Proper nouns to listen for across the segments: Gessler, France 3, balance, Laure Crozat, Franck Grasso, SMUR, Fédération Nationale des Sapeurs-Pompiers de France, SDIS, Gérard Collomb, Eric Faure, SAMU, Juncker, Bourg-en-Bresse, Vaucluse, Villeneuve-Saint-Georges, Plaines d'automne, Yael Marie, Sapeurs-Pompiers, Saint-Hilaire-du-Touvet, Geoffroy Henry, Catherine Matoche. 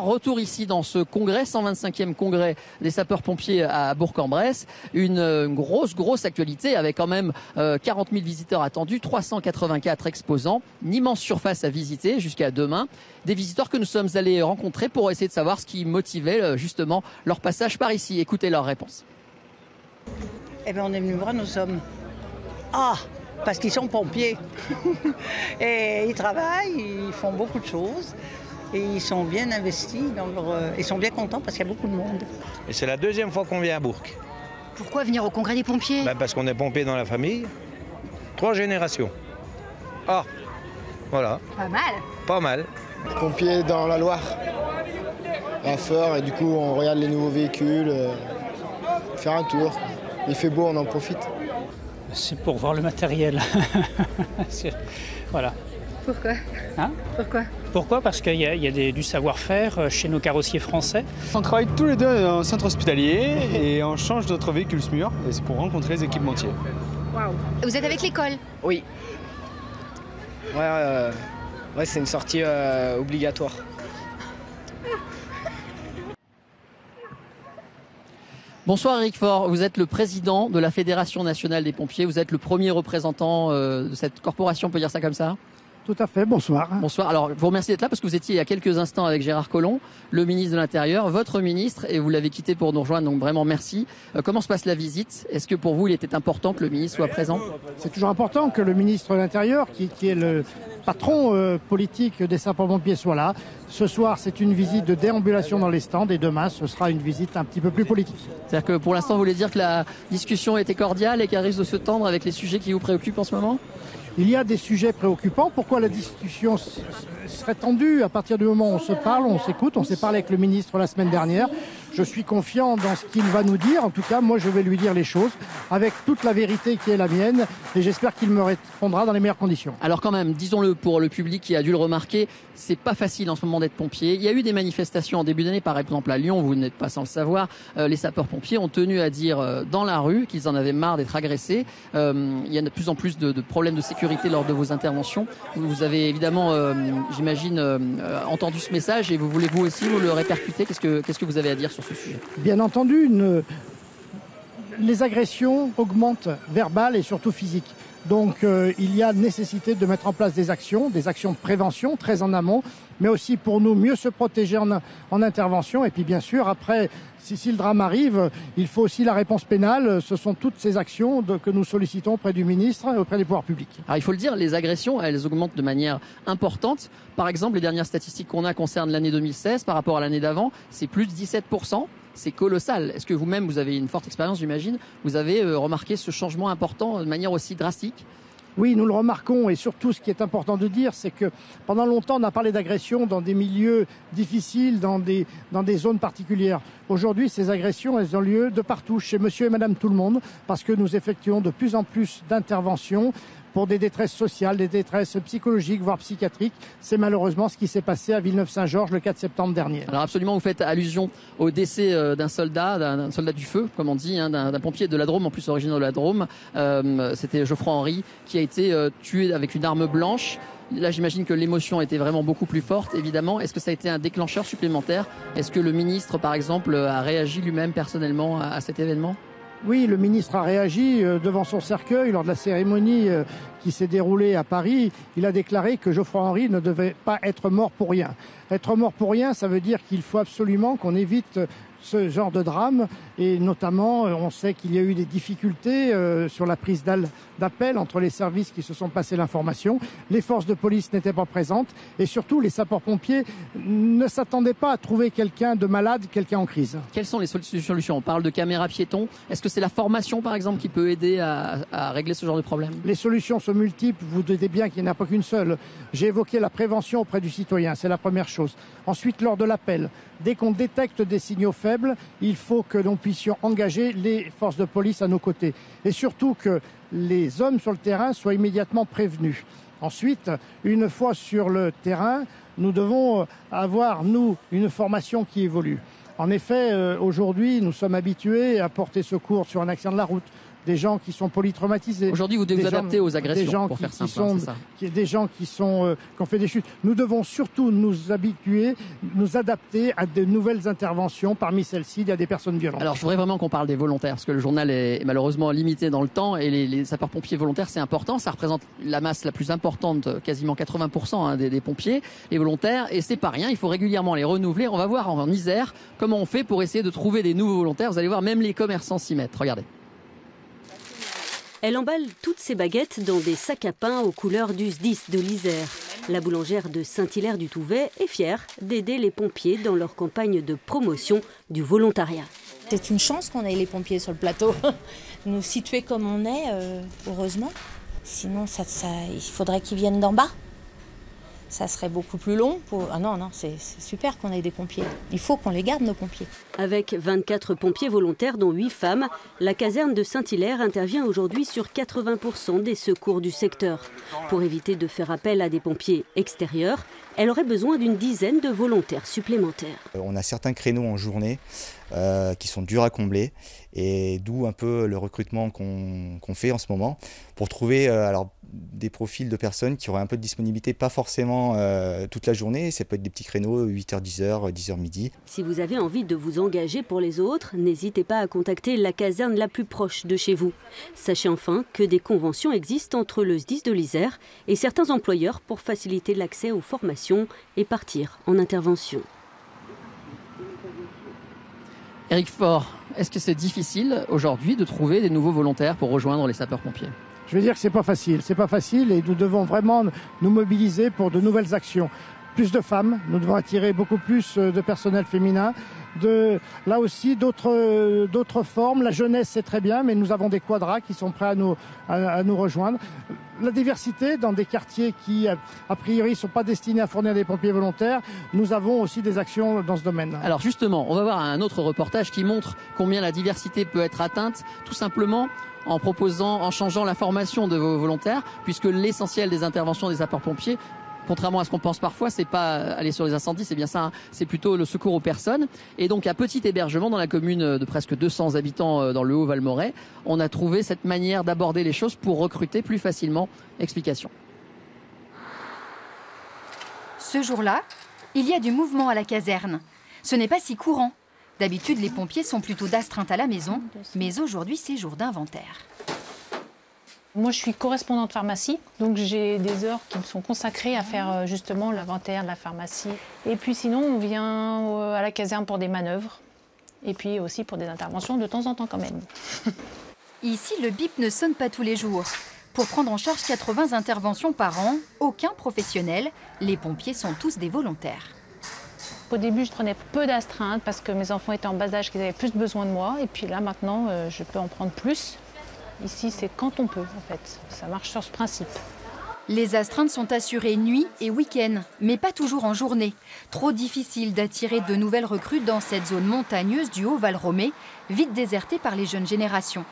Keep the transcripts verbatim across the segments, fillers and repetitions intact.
Retour ici dans ce congrès, cent vingt-cinquième congrès des sapeurs-pompiers à Bourg-en-Bresse. Une grosse, grosse actualité avec quand même quarante mille visiteurs attendus, trois cent quatre-vingt-quatre exposants, une immense surface à visiter jusqu'à demain. Des visiteurs que nous sommes allés rencontrer pour essayer de savoir ce qui motivait justement leur passage par ici. Écoutez leur réponse. Eh bien, on est venu voir, nous sommes... Ah, parce qu'ils sont pompiers. Et ils travaillent, ils font beaucoup de choses. Et ils sont bien investis, dans leur... ils sont bien contents parce qu'il y a beaucoup de monde. Et c'est la deuxième fois qu'on vient à Bourg. Pourquoi venir au congrès des pompiers? Ben parce qu'on est pompiers dans la famille. Trois générations. Ah, voilà. Pas mal. Pas mal. Pompiers dans la Loire, à Faure, et du coup on regarde les nouveaux véhicules, euh, faire un tour. Il fait beau, on en profite. C'est pour voir le matériel. Voilà. Pourquoi hein? Pourquoi Pourquoi Parce qu'il y a, y a des, du savoir-faire chez nos carrossiers français. On travaille tous les deux en centre hospitalier et on change notre véhicule S M U R et c'est pour rencontrer les équipementiers. Wow. Vous êtes avec l'école? Oui. Ouais, euh, ouais c'est une sortie euh, obligatoire. Bonsoir Eric Faure, vous êtes le président de la Fédération nationale des pompiers, vous êtes le premier représentant euh, de cette corporation, on peut dire ça comme ça? Tout à fait, bonsoir. Bonsoir, alors je vous remercie d'être là parce que vous étiez il y a quelques instants avec Gérard Collomb, le ministre de l'Intérieur, votre ministre, et vous l'avez quitté pour nous rejoindre, donc vraiment merci. Euh, comment se passe la visite? Est-ce que pour vous il était important que le ministre soit présent? C'est toujours important que le ministre de l'Intérieur, qui, qui est le patron euh, politique des sapeurs-pompiers, soit là. Ce soir c'est une visite de déambulation dans les stands et demain ce sera une visite un petit peu plus politique. C'est-à-dire que pour l'instant vous voulez dire que la discussion était cordiale et qu'elle risque de se tendre avec les sujets qui vous préoccupent en ce moment? Il y a des sujets préoccupants. Pourquoi la discussion serait tendue? À partir du moment où on se parle, on s'écoute, on s'est parlé avec le ministre la semaine dernière. Je suis confiant dans ce qu'il va nous dire. En tout cas, moi, je vais lui dire les choses avec toute la vérité qui est la mienne. Et j'espère qu'il me répondra dans les meilleures conditions. Alors quand même, disons-le pour le public qui a dû le remarquer, c'est pas facile en ce moment d'être pompier. Il y a eu des manifestations en début d'année, par exemple à Lyon, vous n'êtes pas sans le savoir. Euh, les sapeurs-pompiers ont tenu à dire euh, dans la rue qu'ils en avaient marre d'être agressés. Euh, il y a de plus en plus de, de problèmes de sécurité lors de vos interventions. Vous avez évidemment, euh, j'imagine, euh, entendu ce message et vous voulez vous aussi vous le répercuter. Qu'est-ce que, qu'est-ce que vous avez à dire sur ce sujet? Bien entendu, une... les agressions augmentent, verbales et surtout physiques. Donc euh, il y a nécessité de mettre en place des actions, des actions de prévention très en amont, mais aussi pour nous mieux se protéger en, en intervention. Et puis bien sûr, après, si, si le drame arrive, il faut aussi la réponse pénale. Ce sont toutes ces actions de, que nous sollicitons auprès du ministre et auprès des pouvoirs publics. Alors il faut le dire, les agressions, elles augmentent de manière importante. Par exemple, les dernières statistiques qu'on a concernent l'année deux mille seize par rapport à l'année d'avant, c'est plus de dix-sept pour cent. C'est colossal. Est-ce que vous-même, vous avez une forte expérience, j'imagine, vous avez remarqué ce changement important de manière aussi drastique? Oui, nous le remarquons et surtout ce qui est important de dire, c'est que pendant longtemps, on a parlé d'agressions dans des milieux difficiles, dans des, dans des zones particulières. Aujourd'hui, ces agressions, elles ont lieu de partout, chez monsieur et madame tout le monde, parce que nous effectuons de plus en plus d'interventions pour des détresses sociales, des détresses psychologiques, voire psychiatriques. C'est malheureusement ce qui s'est passé à Villeneuve-Saint-Georges le quatre septembre dernier. Alors absolument, vous faites allusion au décès d'un soldat, d'un soldat du feu, comme on dit, hein, d'un pompier de la Drôme, en plus originaire de la Drôme. Euh, C'était Geoffroy Henry qui a été euh, tué avec une arme blanche. Là, j'imagine que l'émotion était vraiment beaucoup plus forte, évidemment. Est-ce que ça a été un déclencheur supplémentaire? Est-ce que le ministre, par exemple, a réagi lui-même personnellement à cet événement? Oui, le ministre a réagi devant son cercueil lors de la cérémonie qui s'est déroulée à Paris. Il a déclaré que Geoffroy Henry ne devait pas être mort pour rien. Être mort pour rien, ça veut dire qu'il faut absolument qu'on évite ce genre de drame, et notamment on sait qu'il y a eu des difficultés euh, sur la prise d'appel entre les services qui se sont passés l'information, les forces de police n'étaient pas présentes et surtout les sapeurs-pompiers ne s'attendaient pas à trouver quelqu'un de malade, quelqu'un en crise. Quelles sont les solutions? On parle de caméras piétons, est-ce que c'est la formation par exemple qui peut aider à, à régler ce genre de problème? Les solutions sont multiples, vous doutez bien qu'il n'y en a pas qu'une seule. J'ai évoqué la prévention auprès du citoyen, c'est la première chose. Ensuite, lors de l'appel, dès qu'on détecte des signaux faibles, il faut que l'on puisse engager les forces de police à nos côtés. Et surtout que les hommes sur le terrain soient immédiatement prévenus. Ensuite, une fois sur le terrain, nous devons avoir, nous, une formation qui évolue. En effet, aujourd'hui, nous sommes habitués à porter secours sur un accident de la route, des gens qui sont polytraumatisés. Aujourd'hui, vous devez vous adapter gens, aux agressions, pour faire simple. Sont, hein, qui, des gens qui, sont, euh, qui ont fait des chutes. Nous devons surtout nous habituer, nous adapter à de nouvelles interventions. Parmi celles-ci, il y a des personnes violentes. Alors, je voudrais vraiment qu'on parle des volontaires, parce que le journal est malheureusement limité dans le temps, et les, les sapeurs-pompiers volontaires, c'est important. Ça représente la masse la plus importante, quasiment quatre-vingts pour cent hein, des, des pompiers, les volontaires, et c'est pas rien. Il faut régulièrement les renouveler. On va voir en, en Isère comment on fait pour essayer de trouver des nouveaux volontaires. Vous allez voir, même les commerçants s'y mettent. Regardez. Elle emballe toutes ses baguettes dans des sacs à pain aux couleurs du S D I S de l'Isère. La boulangère de Saint-Hilaire-du-Touvet est fière d'aider les pompiers dans leur campagne de promotion du volontariat. C'est une chance qu'on ait les pompiers sur le plateau. Nous situer comme on est, heureusement. Sinon, ça, ça, il faudrait qu'ils viennent d'en bas. Ça serait beaucoup plus long. Pour... Ah non, non, c'est super qu'on ait des pompiers. Il faut qu'on les garde, nos pompiers. Avec vingt-quatre pompiers volontaires, dont huit femmes, la caserne de Saint-Hilaire intervient aujourd'hui sur quatre-vingts pour cent des secours du secteur. Pour éviter de faire appel à des pompiers extérieurs, elle aurait besoin d'une dizaine de volontaires supplémentaires. On a certains créneaux en journée euh, qui sont durs à combler, et d'où un peu le recrutement qu'on qu'on fait en ce moment pour trouver euh, alors, des profils de personnes qui auraient un peu de disponibilité, pas forcément euh, toute la journée. Ça peut être des petits créneaux, huit heures, dix heures, dix heures midi. Si vous avez envie de vous engager pour les autres, n'hésitez pas à contacter la caserne la plus proche de chez vous. Sachez enfin que des conventions existent entre le S D I S de l'Isère et certains employeurs pour faciliter l'accès aux formations et partir en intervention. Eric Faure, est-ce que c'est difficile aujourd'hui de trouver des nouveaux volontaires pour rejoindre les sapeurs-pompiers ? Je veux dire que c'est pas facile, c'est pas facile et nous devons vraiment nous mobiliser pour de nouvelles actions. Plus de femmes, nous devons attirer beaucoup plus de personnel féminin, de, là aussi d'autres d'autres formes. La jeunesse c'est très bien, mais nous avons des quadras qui sont prêts à nous, à, à nous rejoindre. La diversité dans des quartiers qui, a priori, ne sont pas destinés à fournir des pompiers volontaires. Nous avons aussi des actions dans ce domaine. Alors justement, on va voir un autre reportage qui montre combien la diversité peut être atteinte, tout simplement en proposant, en changeant la formation de vos volontaires, puisque l'essentiel des interventions des sapeurs-pompiers, contrairement à ce qu'on pense parfois, c'est pas aller sur les incendies, c'est bien ça, hein, c'est plutôt le secours aux personnes. Et donc, à petit hébergement, dans la commune de presque deux cents habitants dans le Haut-Valmoray, on a trouvé cette manière d'aborder les choses pour recruter plus facilement. Explication. Ce jour-là, il y a du mouvement à la caserne. Ce n'est pas si courant. D'habitude, les pompiers sont plutôt d'astreinte à la maison, mais aujourd'hui, c'est jour d'inventaire. Moi, je suis correspondante pharmacie, donc j'ai des heures qui me sont consacrées à faire justement l'inventaire de la pharmacie. Et puis sinon, on vient à la caserne pour des manœuvres et puis aussi pour des interventions de temps en temps quand même. Ici, le bip ne sonne pas tous les jours. Pour prendre en charge quatre-vingts interventions par an, aucun professionnel, les pompiers sont tous des volontaires. Au début, je prenais peu d'astreintes parce que mes enfants étaient en bas âge, qu'ils avaient plus besoin de moi. Et puis là, maintenant, je peux en prendre plus. Ici, c'est quand on peut, en fait. Ça marche sur ce principe. Les astreintes sont assurées nuit et week-end, mais pas toujours en journée. Trop difficile d'attirer de nouvelles recrues dans cette zone montagneuse du Haut-Valmoray, vite désertée par les jeunes générations.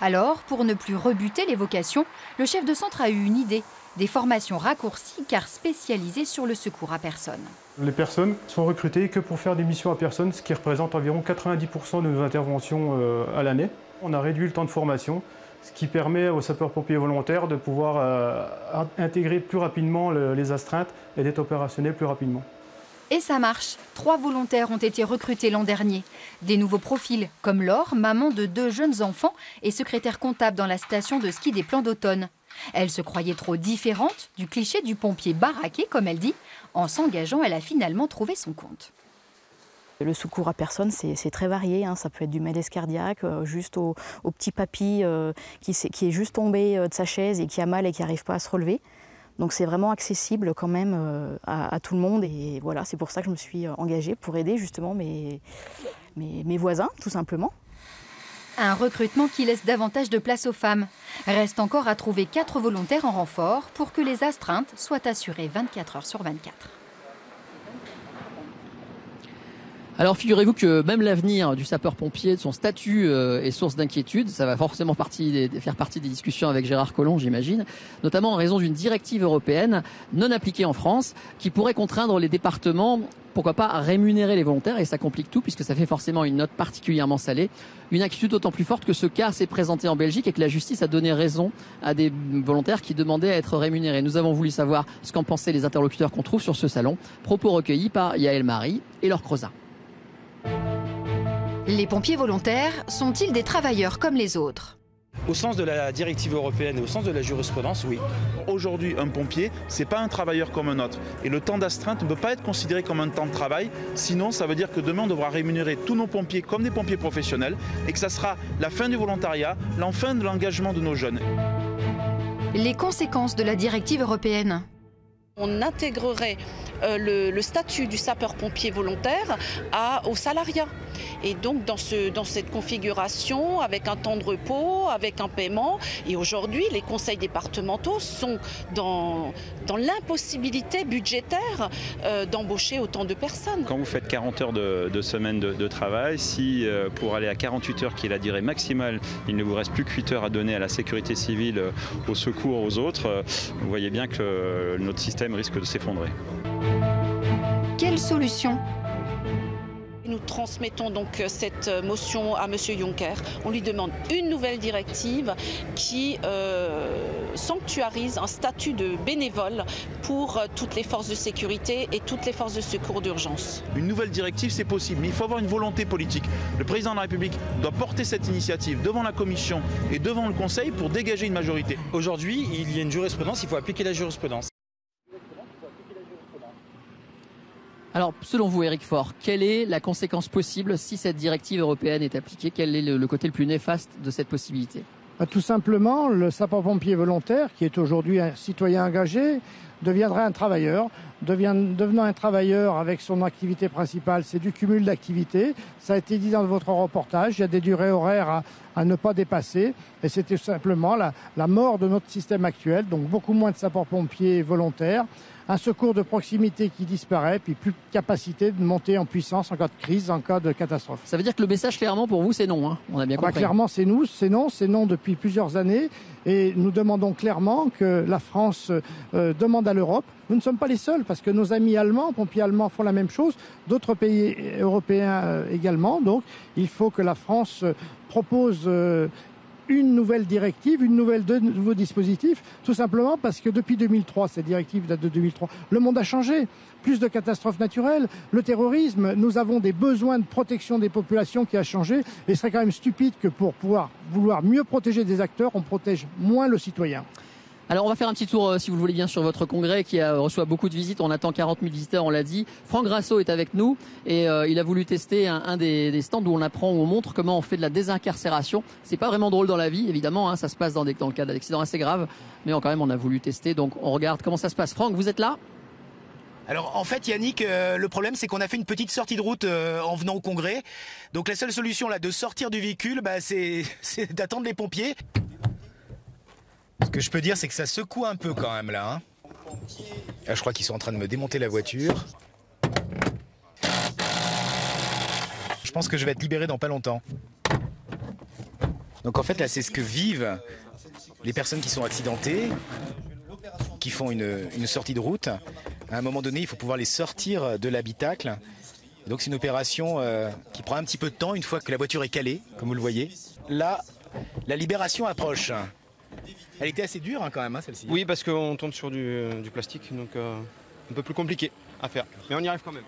Alors, pour ne plus rebuter les vocations, le chef de centre a eu une idée. Des formations raccourcies, car spécialisées sur le secours à personne. Les personnes sont recrutées que pour faire des missions à personne, ce qui représente environ quatre-vingt-dix pour cent de nos interventions à l'année. On a réduit le temps de formation, ce qui permet aux sapeurs-pompiers volontaires de pouvoir euh, intégrer plus rapidement le, les astreintes et d'être opérationnels plus rapidement. Et ça marche. Trois volontaires ont été recrutés l'an dernier. Des nouveaux profils, comme Laure, maman de deux jeunes enfants et secrétaire comptable dans la station de ski des Plaines d'automne. Elle se croyait trop différente du cliché du pompier baraqué, comme elle dit. En s'engageant, elle a finalement trouvé son compte. Le secours à personne, c'est très varié. Hein. Ça peut être du malaise cardiaque, euh, juste au, au petit papy euh, qui, qui est juste tombé euh, de sa chaise et qui a mal et qui n'arrive pas à se relever. Donc c'est vraiment accessible quand même euh, à, à tout le monde. Et voilà, c'est pour ça que je me suis engagée, pour aider justement mes, mes, mes voisins, tout simplement. Un recrutement qui laisse davantage de place aux femmes. Reste encore à trouver quatre volontaires en renfort pour que les astreintes soient assurées vingt-quatre heures sur vingt-quatre. Alors figurez-vous que même l'avenir du sapeur-pompier, de son statut euh, est source d'inquiétude. Ça va forcément partie des, faire partie des discussions avec Gérard Collomb, j'imagine, notamment en raison d'une directive européenne non appliquée en France qui pourrait contraindre les départements, pourquoi pas, à rémunérer les volontaires. Et ça complique tout puisque ça fait forcément une note particulièrement salée. Une inquiétude d'autant plus forte que ce cas s'est présenté en Belgique et que la justice a donné raison à des volontaires qui demandaient à être rémunérés. Nous avons voulu savoir ce qu'en pensaient les interlocuteurs qu'on trouve sur ce salon. Propos recueillis par Yael Marie et Laure Crozat. Les pompiers volontaires sont-ils des travailleurs comme les autres ? Au sens de la directive européenne et au sens de la jurisprudence, oui. Aujourd'hui, un pompier, c'est pas un travailleur comme un autre. Et le temps d'astreinte ne peut pas être considéré comme un temps de travail. Sinon, ça veut dire que demain, on devra rémunérer tous nos pompiers comme des pompiers professionnels et que ça sera la fin du volontariat, la fin de l'engagement de nos jeunes. Les conséquences de la directive européenne ? On intégrerait euh, le, le statut du sapeur-pompier volontaire à, au salariat. Et donc dans, ce, dans cette configuration, avec un temps de repos, avec un paiement, et aujourd'hui les conseils départementaux sont dans, dans l'impossibilité budgétaire euh, d'embaucher autant de personnes. Quand vous faites quarante heures de, de semaine de, de travail, si euh, pour aller à quarante-huit heures qui est la durée maximale, il ne vous reste plus que huit heures à donner à la sécurité civile, euh, au secours, aux autres, euh, vous voyez bien que euh, notre système risque de s'effondrer. Quelle solution ? Nous transmettons donc cette motion à M. Juncker. On lui demande une nouvelle directive qui euh, sanctuarise un statut de bénévole pour toutes les forces de sécurité et toutes les forces de secours d'urgence. Une nouvelle directive, c'est possible, mais il faut avoir une volonté politique. Le président de la République doit porter cette initiative devant la Commission et devant le Conseil pour dégager une majorité. Aujourd'hui, il y a une jurisprudence, il faut appliquer la jurisprudence. Alors, selon vous, Eric Faure, quelle est la conséquence possible si cette directive européenne est appliquée? Quel est le, le côté le plus néfaste de cette possibilité? Bah, tout simplement, le sapeur-pompier volontaire, qui est aujourd'hui un citoyen engagé, deviendrait un travailleur. Devient, devenant un travailleur avec son activité principale, c'est du cumul d'activités. Ça a été dit dans votre reportage, il y a des durées horaires à, à ne pas dépasser. Et c'était simplement la, la mort de notre système actuel, donc beaucoup moins de sapeurs-pompiers volontaires. Un secours de proximité qui disparaît, puis plus de capacité de monter en puissance en cas de crise, en cas de catastrophe. Ça veut dire que le message, clairement, pour vous, c'est non, hein ? On a bien compris. Bah, clairement, c'est nous, c'est non, c'est non depuis plusieurs années. Et nous demandons clairement que la France euh, demande à l'Europe. Nous ne sommes pas les seuls, parce que nos amis allemands, pompiers allemands, font la même chose. D'autres pays européens euh, également. Donc, il faut que la France propose... Euh, une nouvelle directive, une nouvelle de nouveaux dispositifs, tout simplement parce que depuis deux mille trois, cette directive date de deux mille trois, le monde a changé. Plus de catastrophes naturelles, le terrorisme, nous avons des besoins de protection des populations qui a changé, et ce serait quand même stupide que pour pouvoir vouloir mieux protéger des acteurs, on protège moins le citoyen. Alors on va faire un petit tour, euh, si vous le voulez bien, sur votre congrès qui a, reçoit beaucoup de visites. On attend quarante mille visiteurs, on l'a dit. Franck Grasso est avec nous et euh, il a voulu tester un, un des, des stands où on apprend, où on montre comment on fait de la désincarcération. C'est pas vraiment drôle dans la vie, évidemment, hein, ça se passe dans, des, dans le cas d'accidents assez graves, mais on, quand même on a voulu tester, donc on regarde comment ça se passe. Franck, vous êtes là ? Alors en fait Yannick, euh, le problème c'est qu'on a fait une petite sortie de route euh, en venant au congrès. Donc la seule solution là de sortir du véhicule, bah, c'est d'attendre les pompiers. Ce que je peux dire, c'est que ça secoue un peu quand même là. Hein. Là je crois qu'ils sont en train de me démonter la voiture. Je pense que je vais être libéré dans pas longtemps. Donc en fait, là, c'est ce que vivent les personnes qui sont accidentées, qui font une, une sortie de route. À un moment donné, il faut pouvoir les sortir de l'habitacle. Donc c'est une opération euh, qui prend un petit peu de temps une fois que la voiture est calée, comme vous le voyez. Là, la libération approche. Elle était assez dure hein, quand même, hein, celle-ci. Oui, parce qu'on tombe sur du, du plastique, donc euh, un peu plus compliqué à faire. Mais on y arrive quand même.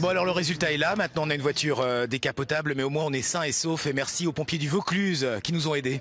Bon, alors le résultat est là. Maintenant, on a une voiture euh, décapotable, mais au moins on est sain et sauf. Et merci aux pompiers du Vaucluse euh, qui nous ont aidés.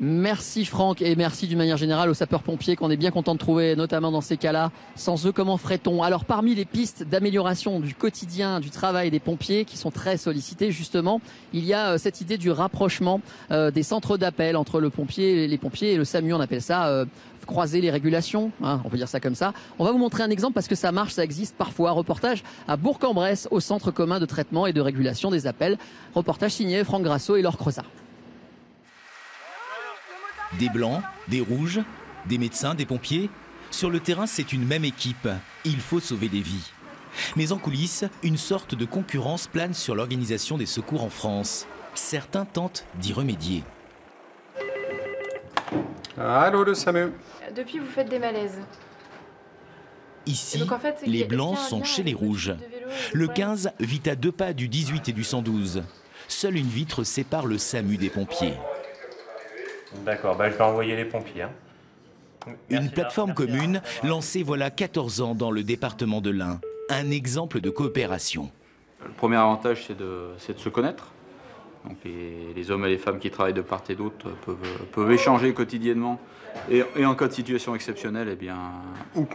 Merci Franck et merci d'une manière générale aux sapeurs-pompiers qu'on est bien content de trouver, notamment dans ces cas-là. Sans eux, comment ferait-on? Alors parmi les pistes d'amélioration du quotidien, du travail des pompiers qui sont très sollicités justement, il y a euh, cette idée du rapprochement euh, des centres d'appel entre le pompier, les pompiers et le SAMU. On appelle ça euh, croiser les régulations, hein, on peut dire ça comme ça. On va vous montrer un exemple parce que ça marche, ça existe parfois. Reportage à Bourg-en-Bresse au centre commun de traitement et de régulation des appels. Reportage signé Franck Grasso et Laure Crozat. Des blancs, des rouges, des médecins, des pompiers. Sur le terrain, c'est une même équipe. Il faut sauver des vies. Mais en coulisses, une sorte de concurrence plane sur l'organisation des secours en France. Certains tentent d'y remédier. Allô, le SAMU. Depuis, vous faites des malaises. Ici, donc, en fait, les blancs sont chez les rouges. Le quinze vit à deux pas du dix-huit et du cent douze. Seule une vitre sépare le SAMU des pompiers. D'accord, bah je vais envoyer les pompiers. Hein. Merci. Une plateforme merci commune lancée voilà quatorze ans dans le département de l'Ain. Un exemple de coopération. Le premier avantage, c'est de, c'est de se connaître. Donc les, les hommes et les femmes qui travaillent de part et d'autre peuvent, peuvent échanger quotidiennement. Et, et en cas de situation exceptionnelle, eh bien, ou,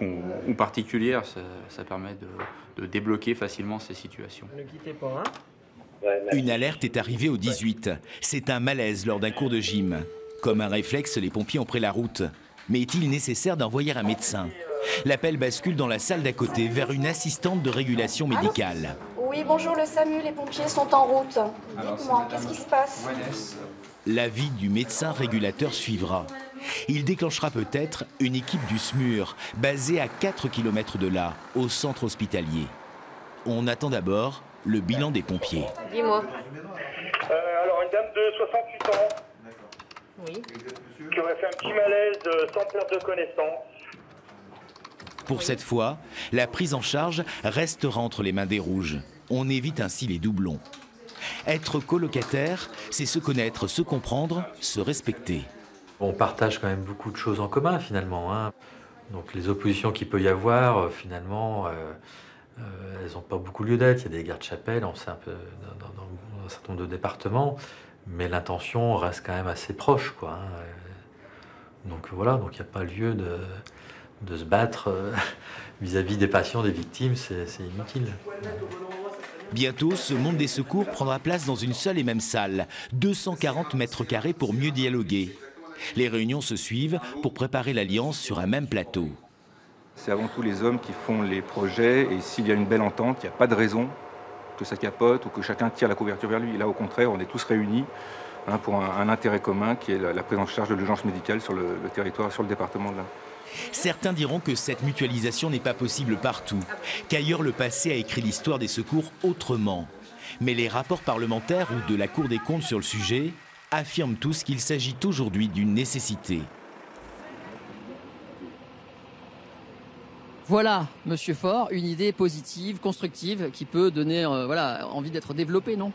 ou particulière, ça, ça permet de, de débloquer facilement ces situations. Ne quittez pas, hein. Une alerte est arrivée au dix-huit. C'est un malaise lors d'un cours de gym. Comme un réflexe, les pompiers ont pris la route. Mais est-il nécessaire d'envoyer un médecin? L'appel bascule dans la salle d'à côté vers une assistante de régulation médicale. Allô? Oui, bonjour le SAMU, les pompiers sont en route. Dites-moi, qu'est-ce qui se passe? L'avis du médecin régulateur suivra. Il déclenchera peut-être une équipe du SMUR, basée à quatre kilomètres de là, au centre hospitalier. On attend d'abord le bilan des pompiers. Dis-moi. Euh, alors, une dame de soixante-huit ans, oui, qui aurait fait un petit malaise euh, sans perte de connaissance. Pour oui. Cette fois, la prise en charge restera entre les mains des rouges. On évite ainsi les doublons. Être colocataire, c'est se connaître, se comprendre, se respecter. On partage quand même beaucoup de choses en commun, finalement. Hein. Donc les oppositions qu'il peut y avoir, euh, finalement... Euh, Euh, elles n'ont pas beaucoup lieu d'être, il y a des gardes-chapelles, on sait un peu dans, dans, dans un certain nombre de départements, mais l'intention reste quand même assez proche, quoi. Donc voilà, donc il n'y a pas lieu de, de se battre vis-à-vis des patients, des victimes, c'est inutile. Bientôt, ce monde des secours prendra place dans une seule et même salle, deux cent quarante mètres carrés pour mieux dialoguer. Les réunions se suivent pour préparer l'alliance sur un même plateau. C'est avant tout les hommes qui font les projets, et s'il y a une belle entente, il n'y a pas de raison que ça capote ou que chacun tire la couverture vers lui. Et là, au contraire, on est tous réunis hein, pour un, un intérêt commun qui est la, la prise en charge de l'urgence médicale sur le, le territoire, sur le département de l'Ain. Certains diront que cette mutualisation n'est pas possible partout, qu'ailleurs le passé a écrit l'histoire des secours autrement. Mais les rapports parlementaires ou de la Cour des comptes sur le sujet affirment tous qu'il s'agit aujourd'hui d'une nécessité. Voilà, monsieur Faure, une idée positive, constructive, qui peut donner euh, voilà, envie d'être développée, non?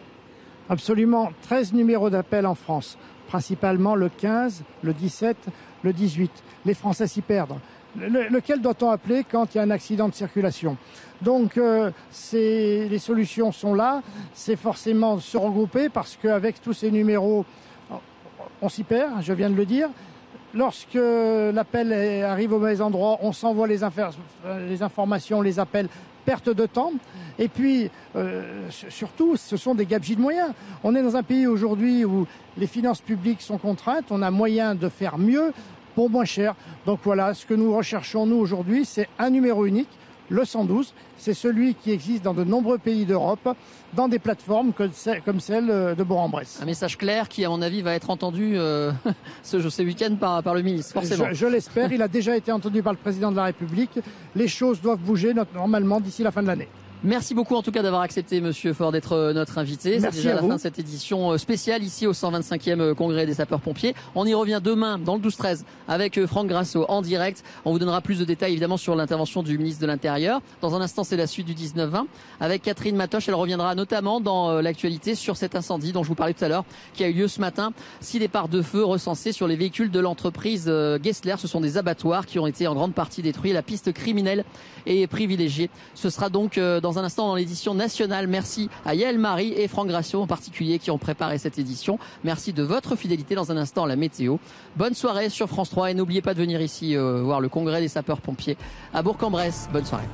Absolument, treize numéros d'appel en France, principalement le quinze, le dix-sept, le dix-huit. Les Français s'y perdent. Le, lequel doit-on appeler quand il y a un accident de circulation? Donc euh, les solutions sont là, c'est forcément se regrouper, parce qu'avec tous ces numéros, on s'y perd, je viens de le dire. Lorsque l'appel arrive au mauvais endroit, on s'envoie les, les informations, les appels, perte de temps. Et puis, euh, surtout, ce sont des gabegies de moyens. On est dans un pays aujourd'hui où les finances publiques sont contraintes. On a moyen de faire mieux pour moins cher. Donc voilà, ce que nous recherchons, nous, aujourd'hui, c'est un numéro unique, le cent douze. C'est celui qui existe dans de nombreux pays d'Europe, dans des plateformes comme celle de Bourg-en-Bresse. Un message clair qui, à mon avis, va être entendu euh, ce, ce week-end par, par le ministre, forcément. Je, je l'espère. Il a déjà été entendu par le président de la République. Les choses doivent bouger normalement d'ici la fin de l'année. Merci beaucoup en tout cas d'avoir accepté, monsieur Faure, d'être notre invité. C'est déjà à la vous. Fin de cette édition spéciale ici au cent vingt-cinquième congrès des sapeurs-pompiers. On y revient demain dans le douze treize avec Franck Grasso en direct. On vous donnera plus de détails évidemment sur l'intervention du ministre de l'Intérieur. Dans un instant, c'est la suite du dix-neuf vingt avec Catherine Matoche. Elle reviendra notamment dans l'actualité sur cet incendie dont je vous parlais tout à l'heure qui a eu lieu ce matin. Six départs de feu recensés sur les véhicules de l'entreprise Gessler. Ce sont des abattoirs qui ont été en grande partie détruits. La piste criminelle est privilégiée. Ce sera donc dans Dans un instant dans l'édition nationale. Merci à Yael Marie et Franck Grasso en particulier qui ont préparé cette édition. Merci de votre fidélité. Dans un instant, la météo. Bonne soirée sur France trois et n'oubliez pas de venir ici euh, voir le congrès des sapeurs-pompiers à Bourg-en-Bresse. Bonne soirée.